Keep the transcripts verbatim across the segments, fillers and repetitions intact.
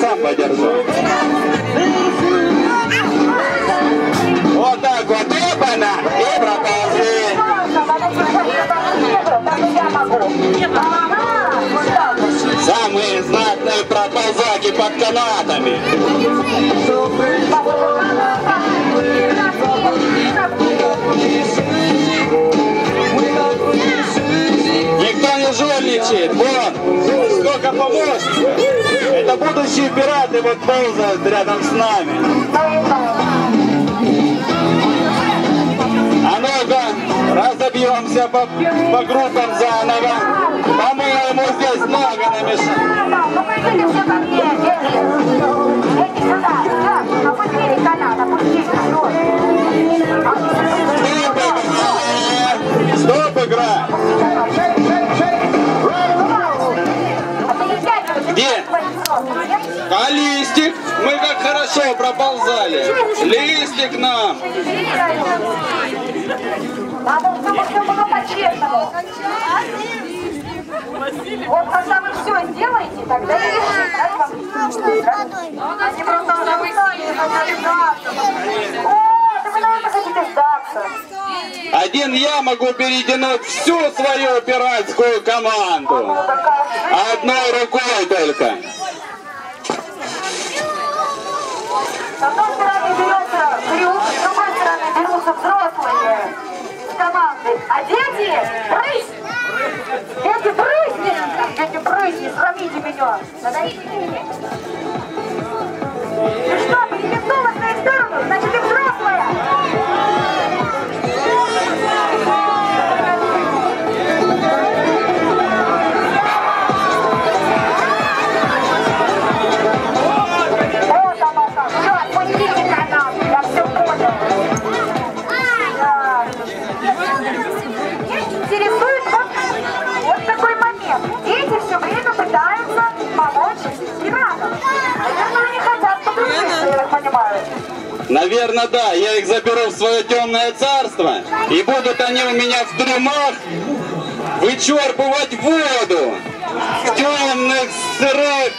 Сам держу. Вот так вот, эпана, и проползли. Самые знатные проползаки под канатами. Никто не жульничает, вот, сколько поможет. Это будущие пираты вот ползают рядом с нами. А ну-ка, разобьемся по, по группам заново. А мы ему здесь много намешаем. Стоп, игра! Где? А листик? Мы как хорошо проползали. Листик нам. Вот когда вы все сделаете, тогда я решаю дать вам листик. Они просто завысили, хотели сдаться. О, так вы, наверное, хотите сдаться. Один я могу перетянуть всю свою пиратскую команду. Одной рукой только. С одной стороны берется крюк, с другой стороны берутся взрослые команды. А дети, брысь! Дети, брысь! Дети, брысь! Не срамите меня! Подойдите меня! Ты что, перекинулась на их сторону? Значит, ты взрослая! Наверное, да. Я их заберу в свое темное царство, и будут они у меня в трюмах вычерпывать воду. В темных сырых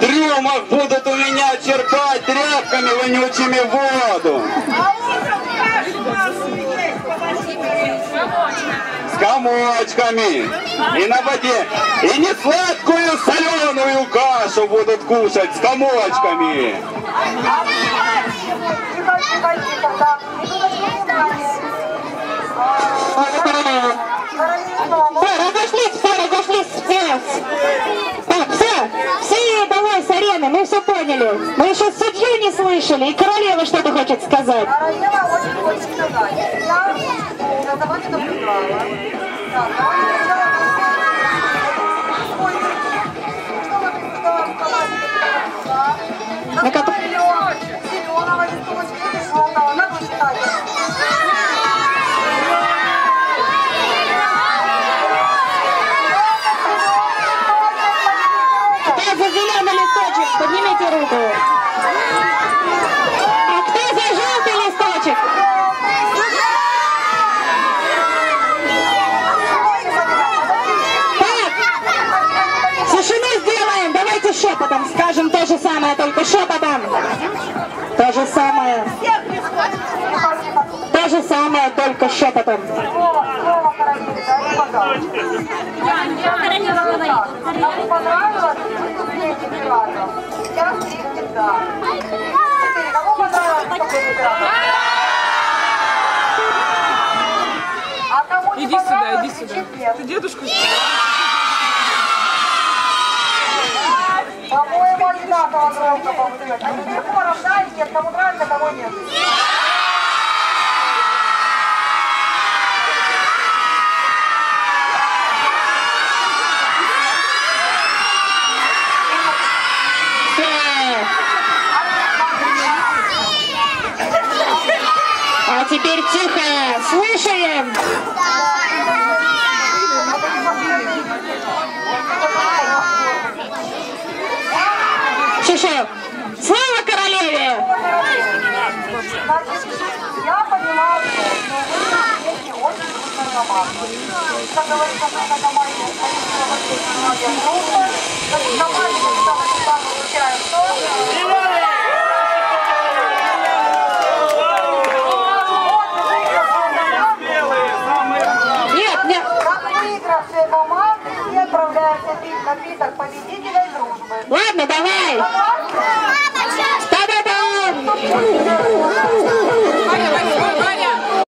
трюмах будут у меня черпать тряпками вонючими воду. С комочками. И на воде. И не сладкую соленую кашу будут кушать с комочками. Разошлись, все, разошлись, все. Так, все, все, давай с арены, мы все поняли. Мы еще судью не слышали, и королева что-то хочет сказать. Королева очень хочет сказать. Я давно не наблюдала. Так, давайте сначала. Что вы сказали? Поднимите руку. А кто за желтый листочек? Так, тишину сделаем. Давайте шепотом скажем то же самое, только шепотом. То же самое. То же самое, только шепотом. Иди сюда, иди сюда. Ты дедушку? По-моему, одинаково громко повторяют. Они легко равнялись, кому нравится, кому нет. А теперь тихо, слушаем. Чешо, слава королеве! Я понимаю, что вы очень вкусно. команд и отправляется пить напиток победителя и дружбы. Ладно, давай! С тобой,